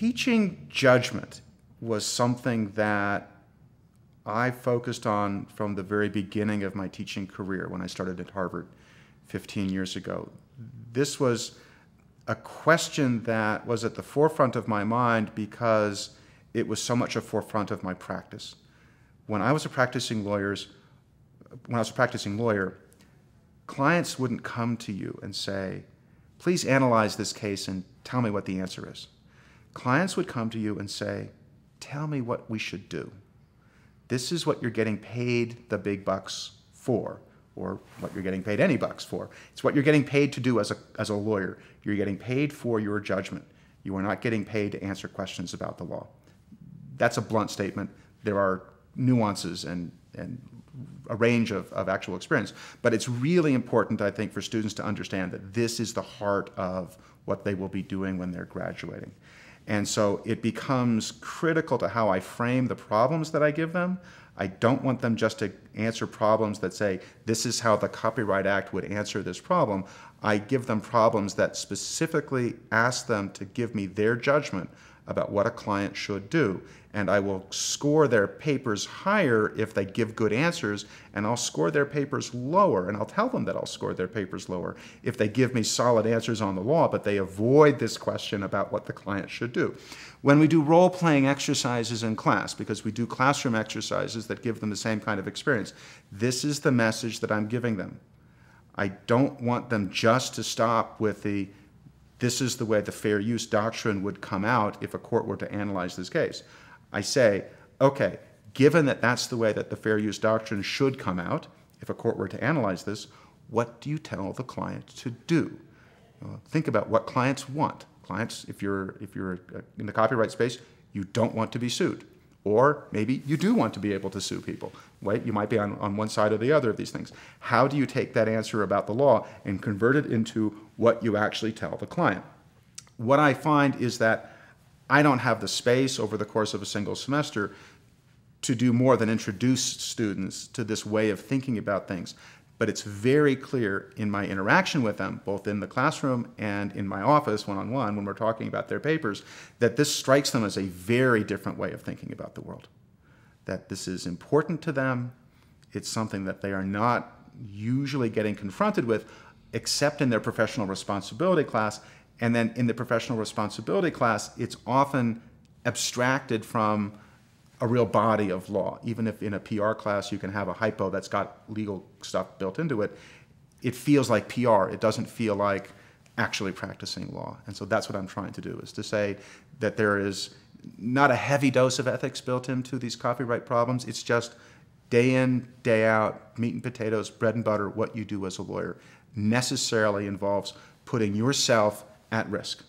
teaching judgment was something that I focused on from the very beginning of my teaching career when I started at Harvard 15 years ago. This was a question that was at the forefront of my mind because it was so much a forefront of my practice. When I was a practicing lawyer, clients wouldn't come to you and say, please analyze this case and tell me what the answer is. Clients would come to you and say, tell me what we should do. This is what you're getting paid the big bucks for, or what you're getting paid any bucks for. It's what you're getting paid to do as a lawyer. You're getting paid for your judgment. You are not getting paid to answer questions about the law. That's a blunt statement. There are nuances and a range of actual experience. But it's really important, I think, for students to understand that this is the heart of what they will be doing when they're graduating. And so it becomes critical to how I frame the problems that I give them. I don't want them just to answer problems that say, this is how the Copyright Act would answer this problem. I give them problems that specifically ask them to give me their judgment about what a client should do. And I will score their papers higher if they give good answers, and I'll score their papers lower, and I'll tell them that I'll score their papers lower if they give me solid answers on the law, but they avoid this question about what the client should do. When we do role-playing exercises in class, because we do classroom exercises that give them the same kind of experience, this is the message that I'm giving them. I don't want them just to stop with the this is the way the fair use doctrine would come out if a court were to analyze this case. I say, okay, given that that's the way that the fair use doctrine should come out if a court were to analyze this, what do you tell the client to do? Think about what clients want. Clients, if you're in the copyright space, you don't want to be sued. Or maybe you do want to be able to sue people. Right? You might be on one side or the other of these things. How do you take that answer about the law and convert it into what you actually tell the client? What I find is that I don't have the space over the course of a single semester to do more than introduce students to this way of thinking about things. But it's very clear in my interaction with them, both in the classroom and in my office one-on-one when we're talking about their papers, that this strikes them as a very different way of thinking about the world. That this is important to them. It's something that they are not usually getting confronted with, except in their professional responsibility class. And then in the professional responsibility class, it's often abstracted from a real body of law. Even if in a PR class you can have a hypo that's got legal stuff built into it, it feels like PR. It doesn't feel like actually practicing law. And so that's what I'm trying to do, is to say that there is not a heavy dose of ethics built into these copyright problems. It's just day in, day out, meat and potatoes, bread and butter, what you do as a lawyer necessarily involves putting yourself at risk.